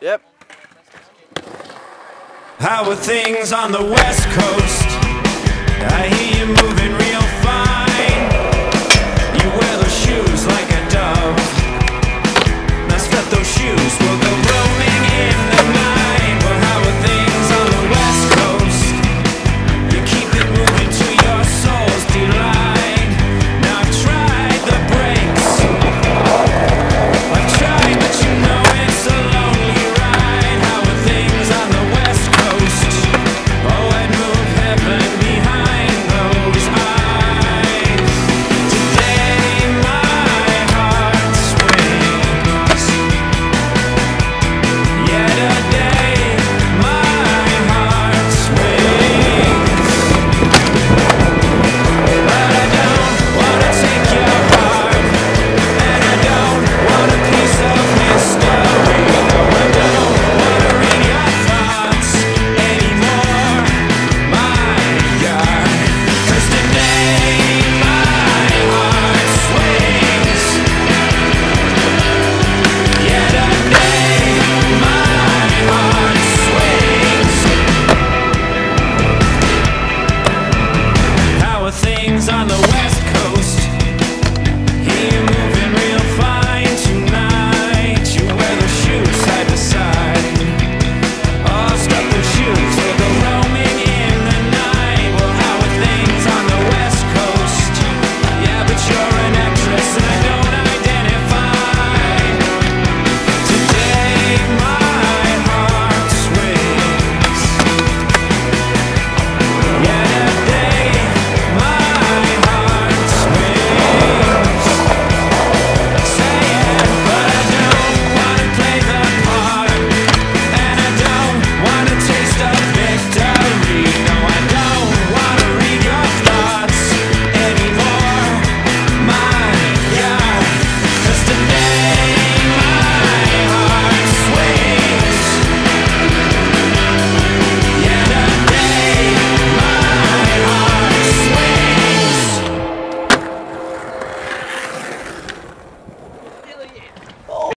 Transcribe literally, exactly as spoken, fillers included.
Yep. How are things on the West Coast? I hear you moving real